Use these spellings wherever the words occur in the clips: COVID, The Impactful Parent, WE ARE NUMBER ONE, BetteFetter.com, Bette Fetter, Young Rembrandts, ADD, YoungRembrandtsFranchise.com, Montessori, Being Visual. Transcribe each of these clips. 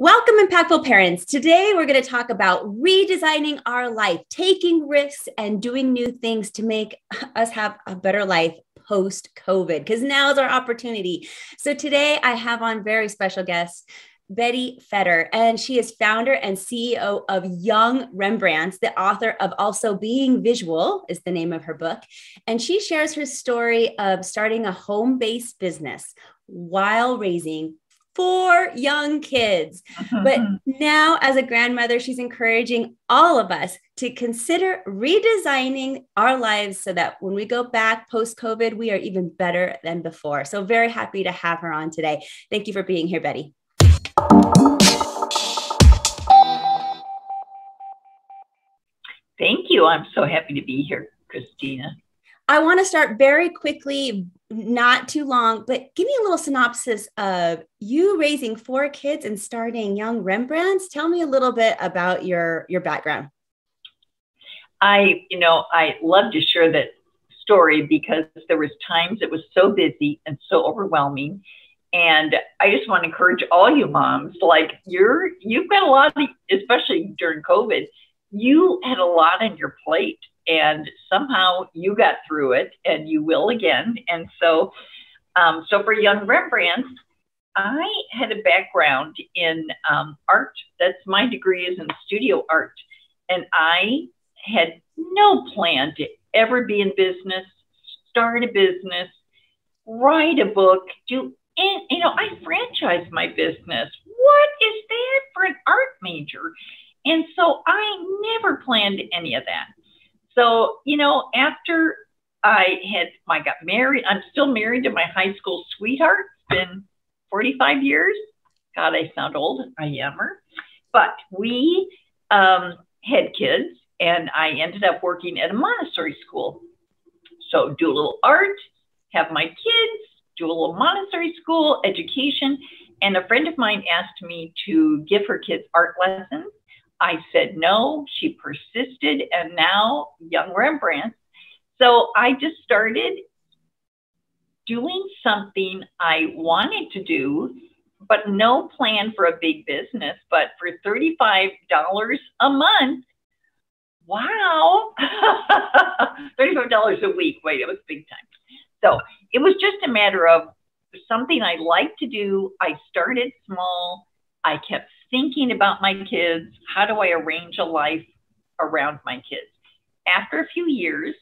Welcome, Impactful Parents. Today, we're going to talk about redesigning our life, taking risks, and doing new things to make us have a better life post-COVID, because now is our opportunity. So today, I have on very special guest, Bette Fetter, and she is founder and CEO of Young Rembrandts, the author of also Being Visual is the name of her book. And she shares her story of starting a home-based business while raising four young kids. But now as a grandmother, she's encouraging all of us to consider redesigning our lives so that when we go back post-COVID, we are even better than before. So very happy to have her on today. Thank you for being here, Bette. Thank you. I'm so happy to be here, Christina. I want to start very quickly, not too long, but give me a little synopsis of you raising four kids and starting Young Rembrandts. Tell me a little bit about your background. I love to share that story because there was times it was so busy and so overwhelming. And I just want to encourage all you moms, like you've got a lot, especially during COVID, you had a lot on your plate. And somehow you got through it, and you will again. And so, so for Young Rembrandts, I had a background in art. That's my degree is in studio art. And I had no plan to ever be in business, start a business, write a book, I franchised my business. What is that for an art major? And so I never planned any of that. So, after I got married, I'm still married to my high school sweetheart. It's been 45 years. God, I sound old. I am her. But we had kids, and I ended up working at a Montessori school. So do a little art, have my kids, do a little Montessori school education. And a friend of mine asked me to give her kids art lessons. I said no, she persisted, and now Young Rembrandts. So I just started doing something I wanted to do, but no plan for a big business. But for $35 a month, wow, $35 a week. Wait, it was big time. So it was just a matter of something I like to do. I started small. I kept thinking about my kids. How do I arrange a life around my kids? After a few years,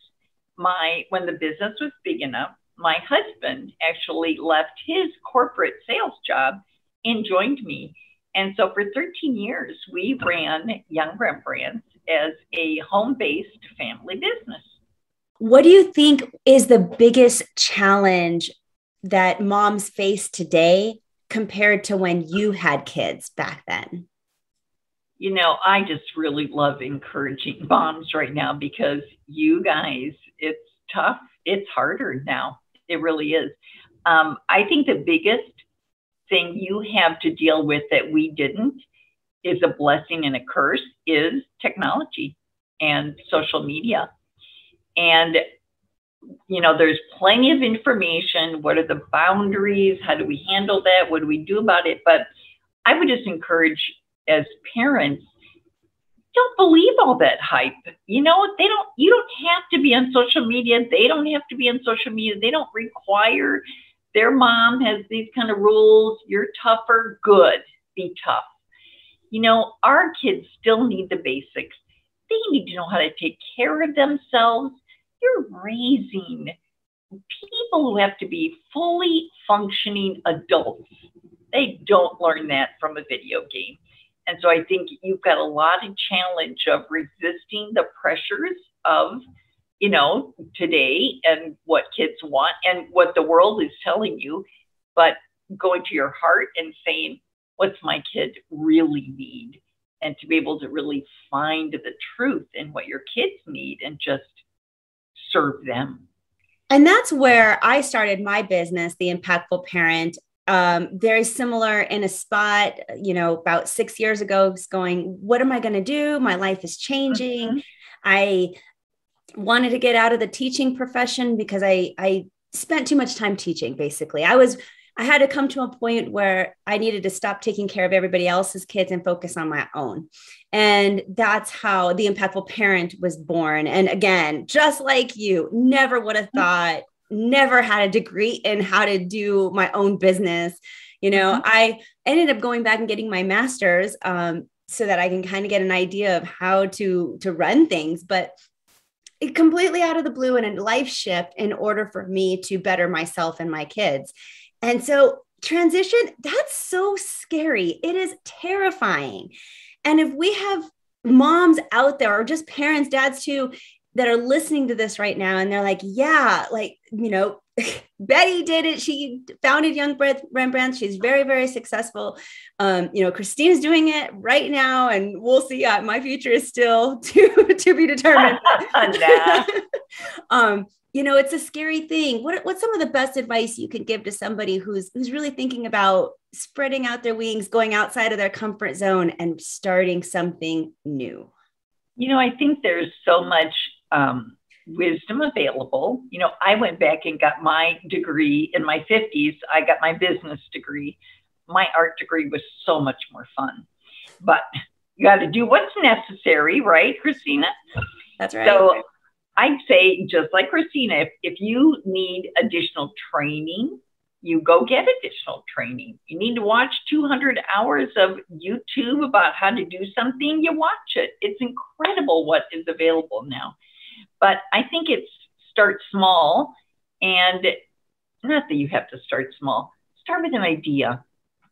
when the business was big enough, my husband actually left his corporate sales job and joined me. And so for 13 years, we ran Young Rembrandts as a home-based family business. What do you think is the biggest challenge that moms face today compared to when you had kids back then? I just really love encouraging moms right now because you guys, it's tough. It's harder now. It really is. I think the biggest thing you have to deal with that we didn't is a blessing and a curse is technology and social media. And there's plenty of information. What are the boundaries? How do we handle that? What do we do about it? But I would just encourage as parents, don't believe all that hype. You don't have to be on social media. They don't have to be on social media. They don't require their mom has these kind of rules. You're tougher. Good. Be tough. Our kids still need the basics. They need to know how to take care of themselves. You're raising people who have to be fully functioning adults. They don't learn that from a video game. And so I think you've got a lot of challenge of resisting the pressures of, today and what kids want and what the world is telling you, but going to your heart and saying, what's my kid really need? And to be able to really find the truth in what your kids need and just serve them. And that's where I started my business, The Impactful Parent. Very similar in a spot, about 6 years ago, was going, what am I going to do? My life is changing. I wanted to get out of the teaching profession because I spent too much time teaching, basically. I was I had to come to a point where I needed to stop taking care of everybody else's kids and focus on my own. And that's how The Impactful Parent was born. And again, just like you, never would have thought, never had a degree in how to do my own business. You know, I ended up going back and getting my master's so that I can kind of get an idea of how to run things. But it completely out of the blue and a life shift in order for me to better myself and my kids. And so transition, that's so scary. It is terrifying. And if we have moms out there or just parents, dads too, that are listening to this right now, and they're like, yeah, like, you know, Betty did it. She founded Young Rembrandts. She's very, very successful. You know, Christine's doing it right now, and we'll see. My future is still to be determined. You know, it's a scary thing. What's some of the best advice you could give to somebody who's really thinking about spreading out their wings, going outside of their comfort zone, and starting something new? You know, I think there's so much wisdom available. You know, I went back and got my degree in my 50s. I got my business degree. My art degree was so much more fun, but you got to do what's necessary, right, Christina? That's right. So I'd say, just like Christina, if you need additional training, you go get additional training. You need to watch 200 hours of YouTube about how to do something, you watch it. It's incredible what is available now. But I think it's start small, and not that you have to start small. Start with an idea,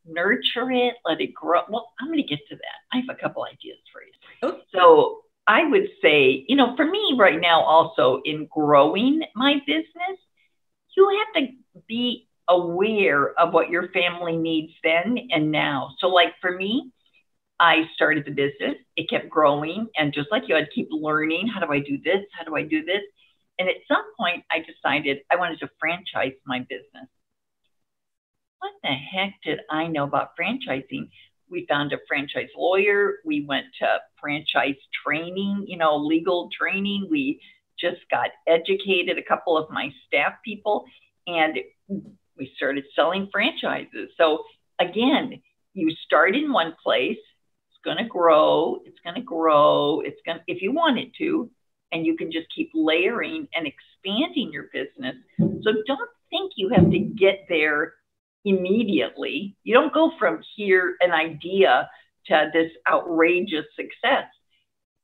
nurture it, let it grow. Well, I'm going to get to that. I have a couple ideas for you. Okay. So I would say, you know, for me right now also in growing my business, you have to be aware of what your family needs then and now. So like for me, I started the business, it kept growing. And just like you, I'd keep learning, how do I do this? How do I do this? And at some point I decided I wanted to franchise my business. What the heck did I know about franchising? We found a franchise lawyer. We went to franchise training, you know, legal training. We just got educated, a couple of my staff people, and we started selling franchises. So again, you start in one place, it's going to grow, it's going to grow, it's going to, if you want it to, and you can just keep layering and expanding your business. So don't think you have to get there immediately. You don't go from here, an idea, to this outrageous success.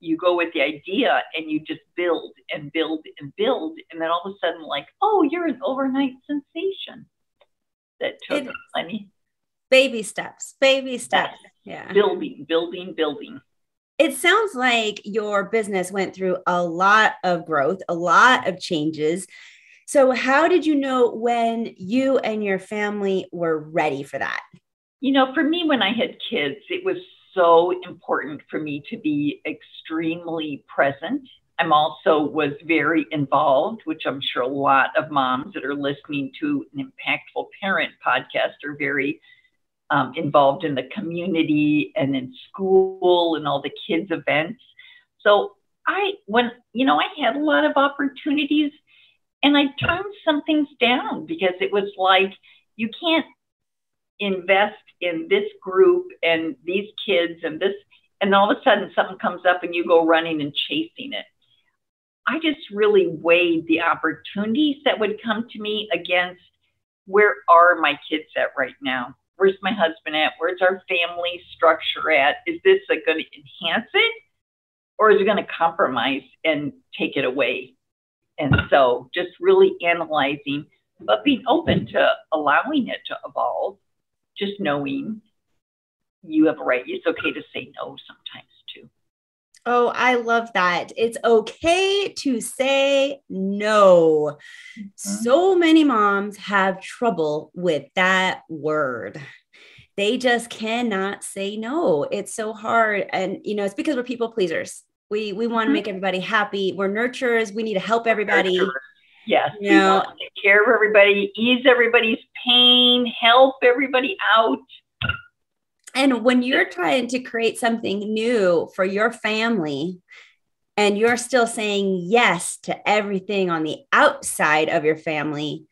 You go with the idea and you just build and build and build. And then all of a sudden, like, oh, you're an overnight sensation. That took plenty. Baby steps, baby steps. Yeah. Building, building, building. It sounds like your business went through a lot of growth, a lot of changes. So how did you know when you and your family were ready for that? You know, for me, when I had kids, it was so important for me to be extremely present. I'm also was very involved, which I'm sure a lot of moms that are listening to an Impactful Parent podcast are very involved in the community and in school and all the kids events. So I had a lot of opportunities, and I turned some things down because it was like, you can't invest in this group and these kids and this, and all of a sudden something comes up and you go running and chasing it. I just really weighed the opportunities that would come to me against where are my kids at right now? Where's my husband at? Where's our family structure at? Is this going to enhance it, or is it going to compromise and take it away? And so just really analyzing, but being open to allowing it to evolve, just knowing you have a right. It's okay to say no sometimes too. Oh, I love that. It's okay to say no. So many moms have trouble with that word. They just cannot say no. It's so hard. And, you know, it's because we're people pleasers. We want to make everybody happy. We're nurturers. We need to help everybody. Yes. You know, we want to take care of everybody, ease everybody's pain, help everybody out. And when you're trying to create something new for your family and you're still saying yes to everything on the outside of your family,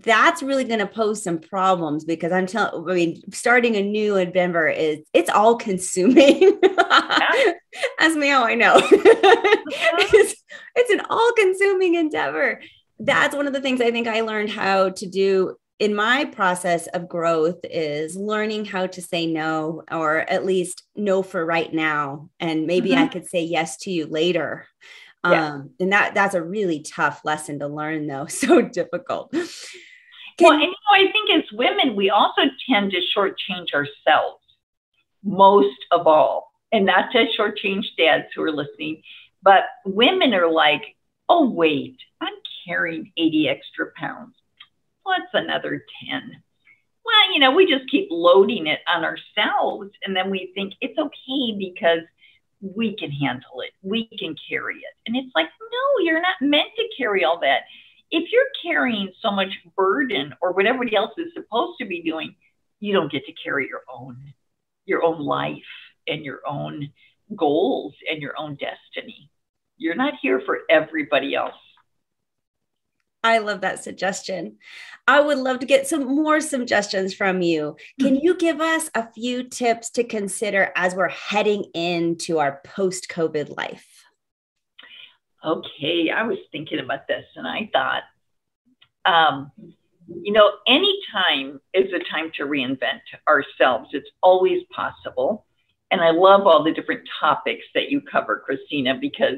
that's really going to pose some problems, because I'm telling, I mean, starting anew in Denver it's all consuming. Yeah. Ask me how I know. Yeah. It's an all consuming endeavor. That's one of the things I think I learned how to do in my process of growth, is learning how to say no, or at least no for right now. And maybe I could say yes to you later. Yeah. And that's a really tough lesson to learn, though. So difficult. Well, and I think as women, we also tend to shortchange ourselves most of all, and not to shortchange dads who are listening, but women are like, oh, wait, I'm carrying 80 extra pounds. What's another 10? Well, we just keep loading it on ourselves. And then we think it's okay because we can handle it. We can carry it. And it's like, no, you're not meant to carry all that. If you're carrying so much burden or what everybody else is supposed to be doing, you don't get to carry your own life and your own goals and your own destiny. You're not here for everybody else. I love that suggestion. I would love to get some more suggestions from you. Can you give us a few tips to consider as we're heading into our post-COVID life? Okay, I was thinking about this, and I thought, any time is a time to reinvent ourselves. It's always possible. And I love all the different topics that you cover, Christina, because,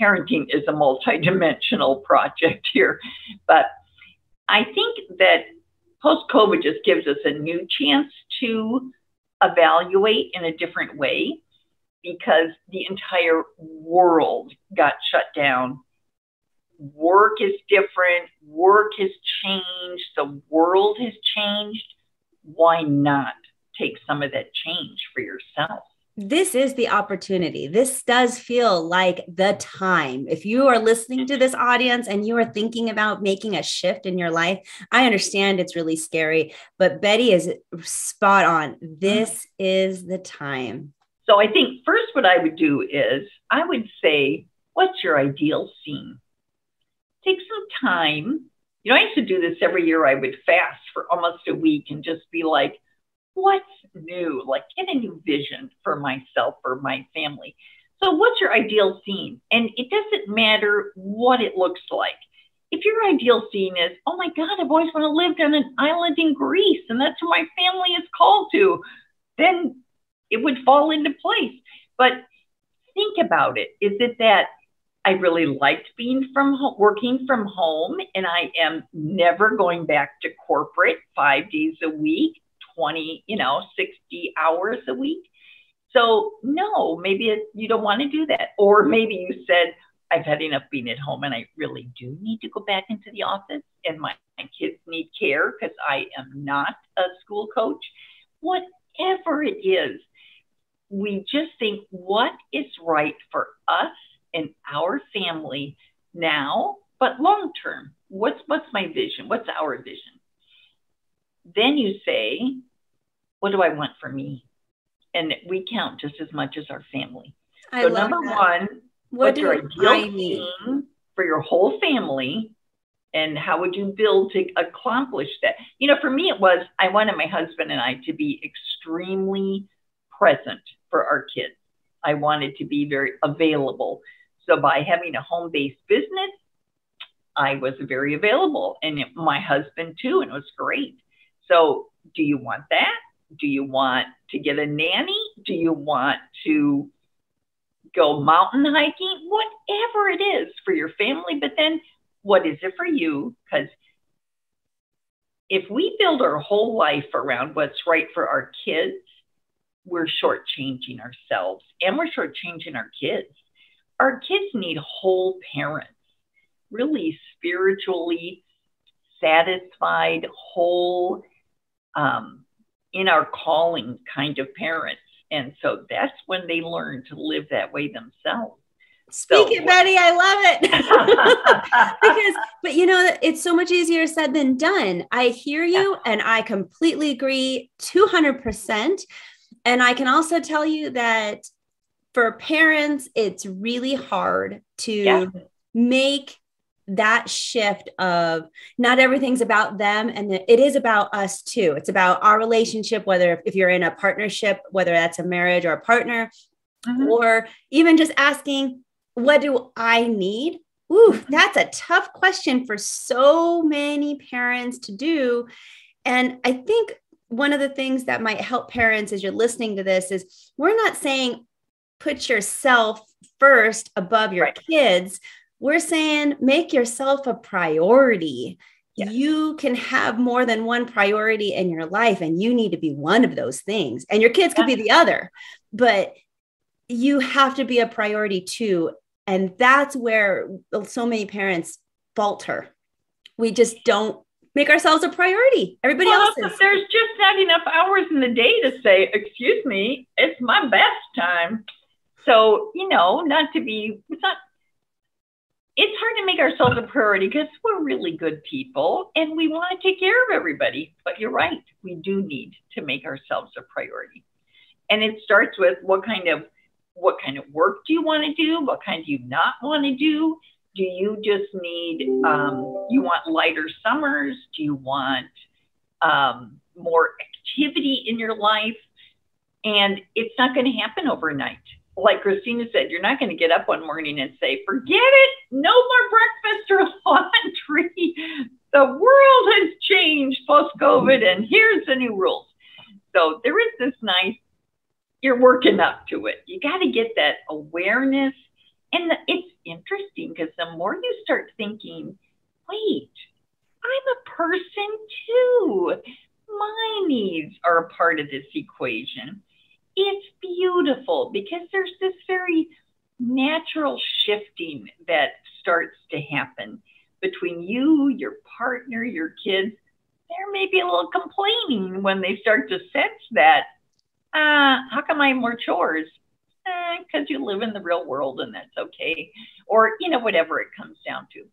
parenting is a multidimensional project here. But I think that post-COVID just gives us a new chance to evaluate in a different way, because the entire world got shut down. Work is different. Work has changed. The world has changed. Why not take some of that change for yourself? This is the opportunity. This does feel like the time. If you are listening to this audience and you are thinking about making a shift in your life, I understand it's really scary, but Betty is spot on. This is the time. So I think first what I would do is I would say, what's your ideal scene? Take some time. I used to do this every year. I would fast for almost a week and just be like, what's new? Like, get a new vision for myself or my family. So what's your ideal scene? And it doesn't matter what it looks like. If your ideal scene is, oh my God, I've always wanted to live on an island in Greece, and that's what my family is called to, then it would fall into place. But think about it. Is it that I really liked working from home, and I am never going back to corporate 5 days a week? 60 hours a week. So no, maybe you don't want to do that. Or maybe you said, I've had enough being at home and I really do need to go back into the office, and my kids need care because I am not a school coach. Whatever it is, we just think what is right for us and our family now, but long-term, what's my vision? What's our vision? Then you say, what do I want for me? And we count just as much as our family. So number one, what's your ideal scene for your whole family? And how would you build to accomplish that? For me, it was, I wanted my husband and I to be extremely present for our kids. I wanted to be very available. So by having a home-based business, I was very available. And my husband too, and it was great. So do you want that? Do you want to get a nanny? Do you want to go mountain hiking? Whatever it is for your family, but then what is it for you? Because if we build our whole life around what's right for our kids, we're shortchanging ourselves and we're shortchanging our kids. Our kids need whole parents, really spiritually satisfied, whole, in our calling kind of parents. And so that's when they learn to live that way themselves. Speak it, Betty. I love it. It's so much easier said than done. I hear you and I completely agree 200%. And I can also tell you that for parents, it's really hard to make that shift of not everything's about them, and it is about us too. It's about our relationship, whether if you're in a partnership, whether that's a marriage or a partner, mm-hmm. or even just asking, what do I need? Ooh, that's a tough question for so many parents to do. And I think one of the things that might help parents as you're listening to this is we're not saying put yourself first above your right. kids. We're saying make yourself a priority. Yes. You can have more than one priority in your life, and you need to be one of those things. And your kids could be the other, but you have to be a priority too. And that's where so many parents falter. We just don't make ourselves a priority. Everybody else is. There's just not enough hours in the day to say, excuse me, it's my best time. So, you know, it's hard to make ourselves a priority because we're really good people and we want to take care of everybody. But you're right. We do need to make ourselves a priority. And it starts with what kind of work do you want to do? What kind do you not want to do? Do you just need, you want lighter summers? Do you want more activity in your life? And it's not going to happen overnight. Like Christina said, you're not going to get up one morning and say, forget it, no more breakfast or laundry. The world has changed post-COVID and here's the new rules. So there is this nice, you're working up to it. You got to get that awareness. And it's interesting because the more you start thinking, wait, I'm a person too. My needs are a part of this equation. It's beautiful because there's this very natural shifting that starts to happen between you, your partner, your kids. There may be a little complaining when they start to sense that, how come I have more chores? Because you live in the real world and that's okay. Or, you know, whatever it comes down to.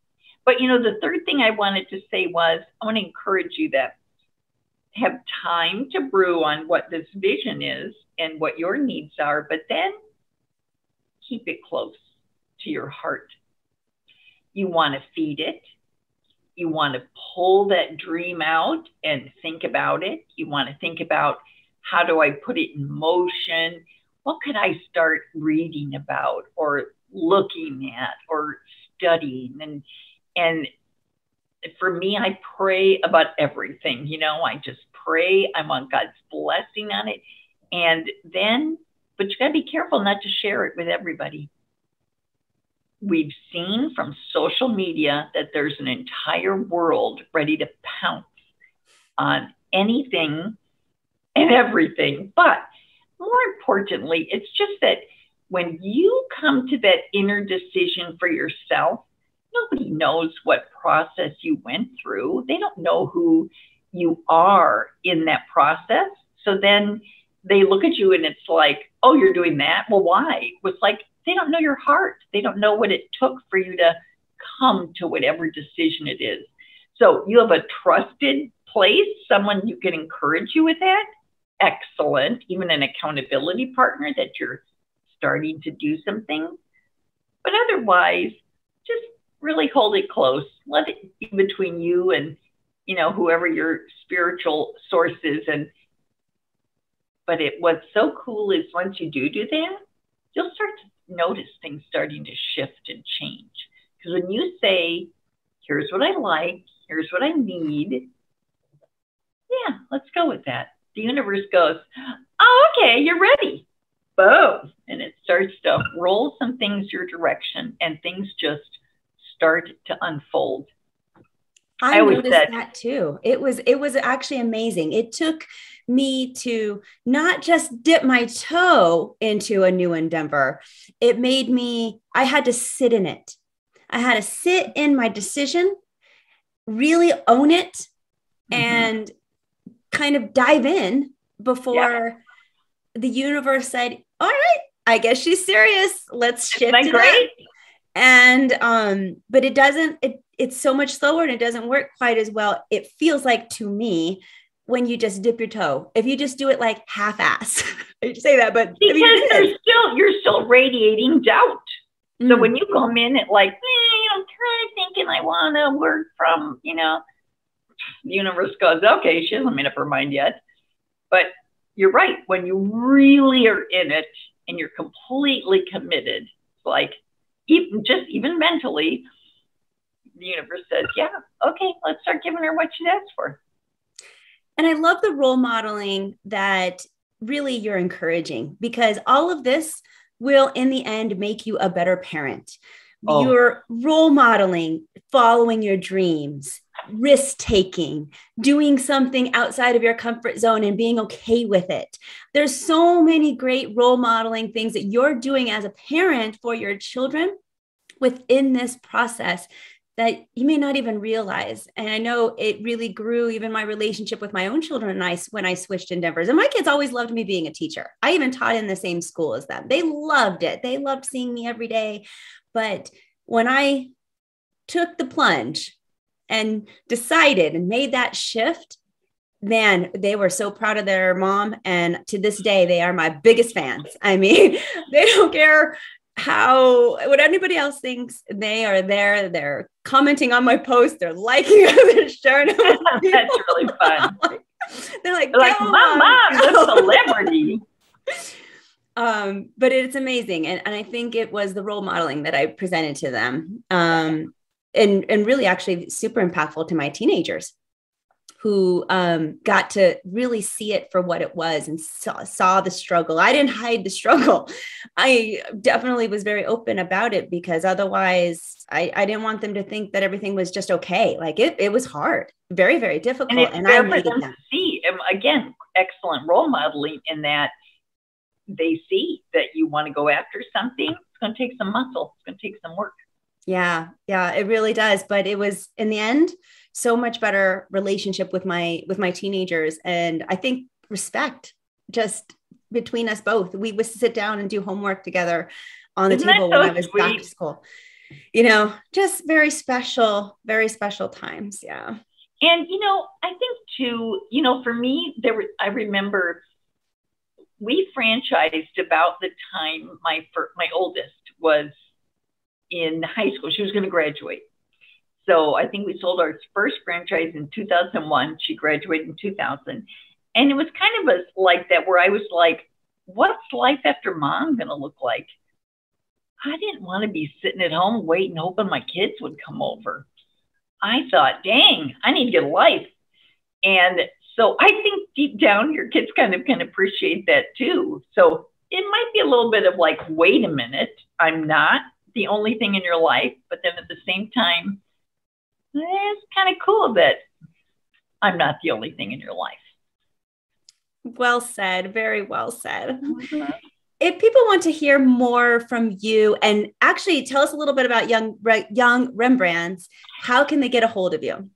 But, you know, the third thing I wanted to say was I want to encourage you that have time to brew on what this vision is and what your needs are, but then keep it close to your heart. You want to feed it. You want to pull that dream out and think about it. You want to think about how do I put it in motion? What could I start reading about or looking at or studying? And for me, I pray about everything. You know, I just pray. I want God's blessing on it. And then, but you got to be careful not to share it with everybody. We've seen from social media that there's an entire world ready to pounce on anything and everything. But more importantly, it's just that when you come to that inner decision for yourself, nobody knows what process you went through. They don't know who you are in that process. So then they look at you and it's like, oh, you're doing that? Well, why? It's like, they don't know your heart. They don't know what it took for you to come to whatever decision it is. So you have a trusted place, someone you can encourage you with that. Excellent. Even an accountability partner that you're starting to do something. But otherwise, just really hold it close. Let it be between you and, you know, whoever your spiritual source is. But what's so cool is once you do that, you'll start to notice things starting to shift and change. Because when you say, here's what I like, here's what I need, yeah, let's go with that. The universe goes, oh, okay, you're ready. Boom. And it starts to roll some things your direction and things just start to unfold. I noticed that too. It was actually amazing. It took me to not just dip my toe into a new endeavor. It made me, I had to sit in it. I had to sit in my decision, really own it, mm-hmm. and kind of dive in before the universe said, all right, I guess she's serious. Let's shift it up. And, but it's so much slower and it doesn't work quite as well. It feels like to me when you just dip your toe, if you just do it like half-ass, I say that, but because you're still radiating doubt. Mm-hmm. So when you come in at like, kind of thinking I want to work from, you know, the universe goes, okay, she hasn't made up her mind yet. But you're right. When you really are in it and you're completely committed, like even mentally, the universe says, yeah, okay, let's start giving her what she asked for. And I love the role modeling that really you're encouraging, because all of this will in the end make you a better parent. Oh. You're role modeling, following your dreams, risk-taking, doing something outside of your comfort zone and being okay with it. There's so many great role modeling things that you're doing as a parent for your children within this process that you may not even realize. And I know it really grew even my relationship with my own children and I, when I switched endeavors. And my kids always loved me being a teacher. I even taught in the same school as them. They loved it. They loved seeing me every day. But when I took the plunge and decided and made that shift, man, they were so proud of their mom. And to this day, they are my biggest fans. I mean, they don't care what anybody else thinks. They are there. They're commenting on my post. They're liking it. They're sharing it with people. That's really fun. They're like, my mom, that's a celebrity. But it's amazing. And I think it was the role modeling that I presented to them. And really actually super impactful to my teenagers who got to really see it for what it was and saw the struggle. I didn't hide the struggle. I definitely was very open about it because otherwise I didn't want them to think that everything was just okay. Like it was hard, very, very difficult. And I needed them to see, again, excellent role modeling in that they see that you want to go after something. It's going to take some muscle. It's going to take some work. Yeah, it really does. But it was in the end, so much better relationship with my teenagers. And I think respect just between us both. We would sit down and do homework together on the table when I was back to school, you know, just very special times. Yeah. And, you know, I think too, you know, for me, I remember we franchised about the time my oldest was in high school. She was going to graduate. So I think we sold our first franchise in 2001. She graduated in 2000. And it was kind of like that, where I was like, what's life after mom going to look like? I didn't want to be sitting at home waiting, hoping my kids would come over. I thought, dang, I need to get a life. And so I think deep down, your kids kind of can appreciate that too. So it might be a little bit of like, wait a minute, I'm not the only thing in your life. But then at the same time, it's kind of cool that I'm not the only thing in your life. Well said. Very well said. Mm-hmm. If people want to hear more from you and actually tell us a little bit about Young Rembrandts, how can they get a hold of you?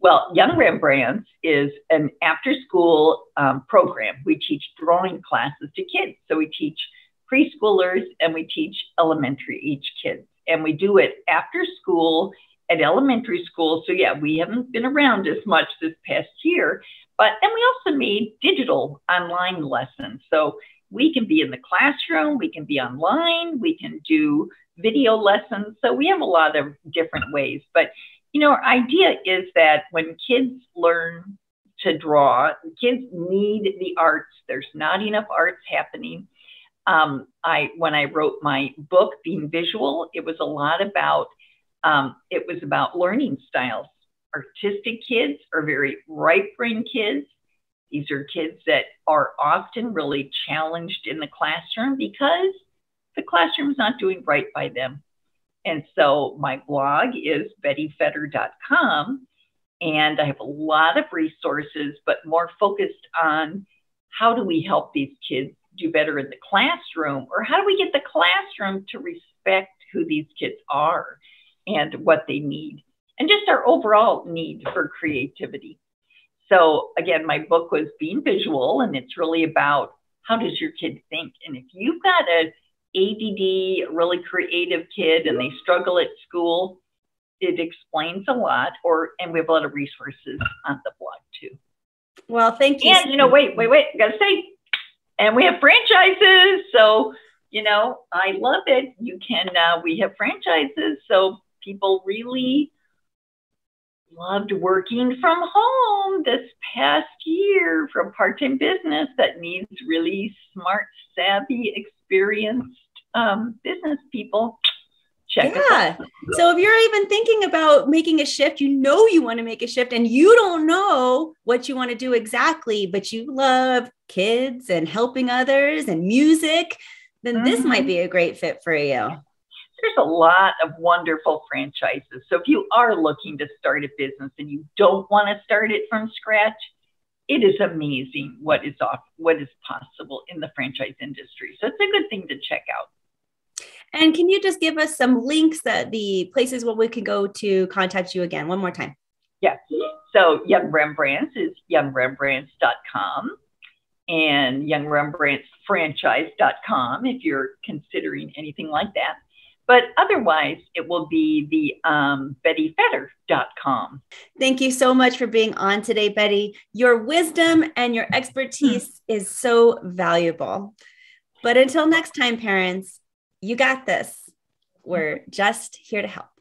Well, Young Rembrandts is an after-school program. We teach drawing classes to kids. So we teach preschoolers and we teach elementary-age kids. And we do it after school at elementary school. So yeah, we haven't been around as much this past year, but then we also made digital online lessons. So we can be in the classroom, we can be online, we can do video lessons. So we have a lot of different ways, but you know, our idea is that when kids learn to draw, kids need the arts. There's not enough arts happening. When I wrote my book, Being Visual, it was a lot about, it was about learning styles. Artistic kids are very right brain kids. These are kids that are often really challenged in the classroom because the classroom is not doing right by them. And so my blog is BetteFetter.com, and I have a lot of resources, but more focused on how do we help these kids do better in the classroom, or how do we get the classroom to respect who these kids are and what they need, and just our overall need for creativity. So again, my book was Being Visual, and it's really about how does your kid think? And if you've got an ADD, really creative kid, and they struggle at school, it explains a lot, and we have a lot of resources on the blog too. Well, thank you. And you know, wait, I gotta say, and we have franchises. So you know, I love it. You can, we have franchises, so people really loved working from home this past year from part-time business that needs really smart, savvy, experienced business people. Check yeah. So if you're even thinking about making a shift, you know you want to make a shift and you don't know what you want to do exactly, but you love kids and helping others and music, then this might be a great fit for you. There's a lot of wonderful franchises. So if you are looking to start a business and you don't want to start it from scratch, it is amazing what is possible in the franchise industry. So it's a good thing to check out. And can you just give us some links, that the places where we can go to contact you again one more time? Yes. So Young Rembrandts is YoungRembrandtsFranchise.com and YoungRembrandtsFranchise.com if you're considering anything like that. But otherwise, it will be the BetteFetter.com. Thank you so much for being on today, Betty. Your wisdom and your expertise is so valuable. But until next time, parents, you got this. We're just here to help.